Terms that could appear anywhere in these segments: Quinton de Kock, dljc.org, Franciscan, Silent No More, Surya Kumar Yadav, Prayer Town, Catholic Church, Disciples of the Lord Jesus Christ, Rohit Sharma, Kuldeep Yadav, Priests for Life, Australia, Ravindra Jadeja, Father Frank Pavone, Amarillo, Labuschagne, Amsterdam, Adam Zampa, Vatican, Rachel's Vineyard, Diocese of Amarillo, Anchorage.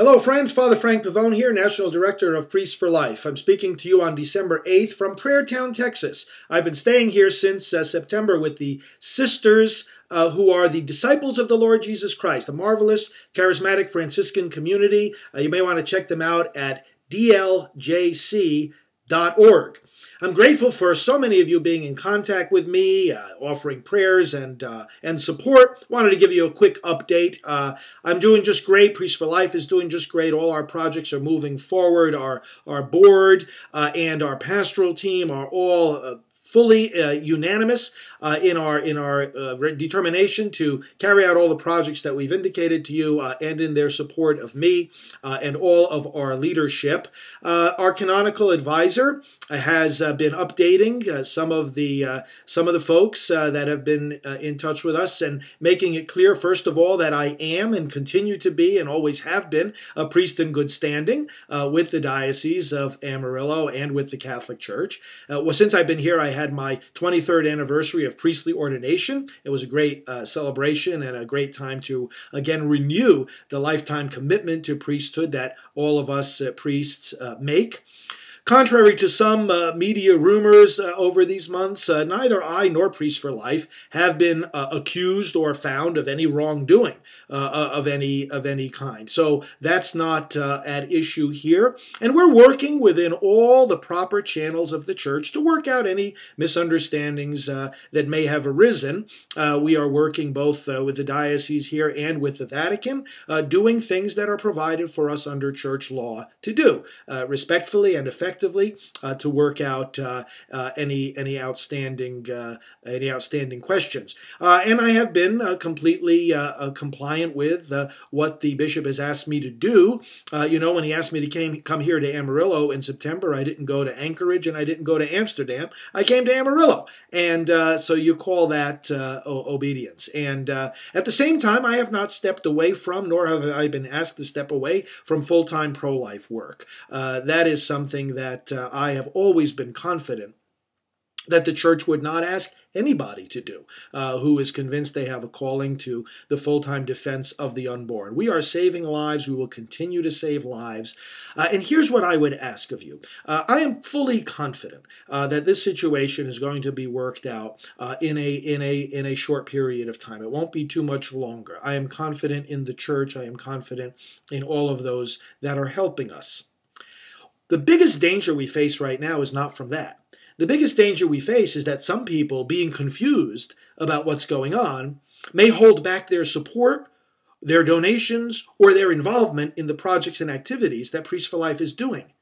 Hello friends, Father Frank Pavone here, National Director of Priests for Life. I'm speaking to you on December 8th from Prayer Town, Texas. I've been staying here since September with the sisters who are the Disciples of the Lord Jesus Christ, a marvelous, charismatic Franciscan community. You may want to check them out at dljc.org. I'm grateful for so many of you being in contact with me, offering prayers and support. Wanted to give you a quick update. I'm doing just great. Priests for Life is doing just great. All our projects are moving forward. Our board and our pastoral team are all fully unanimous in our determination to carry out all the projects that we've indicated to you and in their support of me and all of our leadership. Our canonical advisor has been updating some of the folks that have been in touch with us and making it clear, first of all, that I am and continue to be and always have been a priest in good standing with the Diocese of Amarillo and with the Catholic Church. Well, since I've been here, I had my 23rd anniversary of priestly ordination. It was a great celebration and a great time to, again, renew the lifetime commitment to priesthood that all of us priests make. Contrary to some media rumors over these months, neither I nor Priests for Life have been accused or found of any wrongdoing of any kind. So that's not at issue here. And we're working within all the proper channels of the Church to work out any misunderstandings that may have arisen. We are working both with the diocese here and with the Vatican, doing things that are provided for us under Church law to do, respectfully and effectively. To work out any outstanding questions, and I have been completely compliant with what the bishop has asked me to do. You know, when he asked me to come here to Amarillo in September, I didn't go to Anchorage and I didn't go to Amsterdam. I came to Amarillo, and so you call that obedience. And at the same time, I have not stepped away from, nor have I been asked to step away from, full-time pro-life work. That is something that I have always been confident that the Church would not ask anybody to do who is convinced they have a calling to the full-time defense of the unborn. We are saving lives. We will continue to save lives. And here's what I would ask of you. I am fully confident that this situation is going to be worked out in a short period of time. It won't be too much longer. I am confident in the Church. I am confident in all of those that are helping us. The biggest danger we face right now is not from that. The biggest danger we face is that some people, being confused about what's going on, may hold back their support, their donations, or their involvement in the projects and activities that Priests for Life is doing.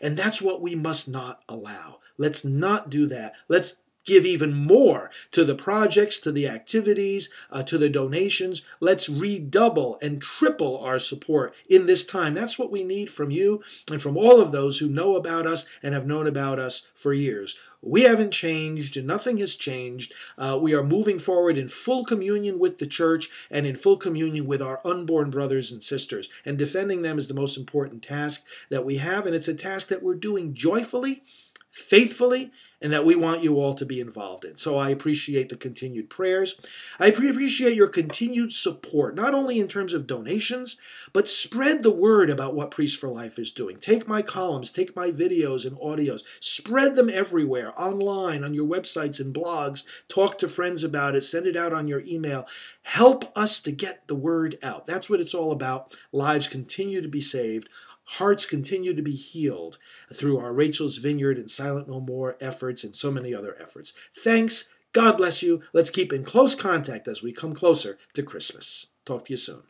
And that's what we must not allow. Let's not do that. Let's give even more to the projects, to the activities, to the donations. Let's redouble and triple our support in this time. That's what we need from you and from all of those who know about us and have known about us for years. We haven't changed. Nothing has changed. We are moving forward in full communion with the Church and in full communion with our unborn brothers and sisters. And defending them is the most important task that we have, and it's a task that we're doing joyfully, faithfully, and that we want you all to be involved in. So I appreciate the continued prayers. I appreciate your continued support, not only in terms of donations, but spread the word about what Priests for Life is doing. Take my columns, take my videos and audios, spread them everywhere, online, on your websites and blogs. Talk to friends about it, send it out on your email. Help us to get the word out. That's what it's all about. Lives continue to be saved. Hearts continue to be healed through our Rachel's Vineyard and Silent No More efforts and so many other efforts. Thanks. God bless you. Let's keep in close contact as we come closer to Christmas. Talk to you soon.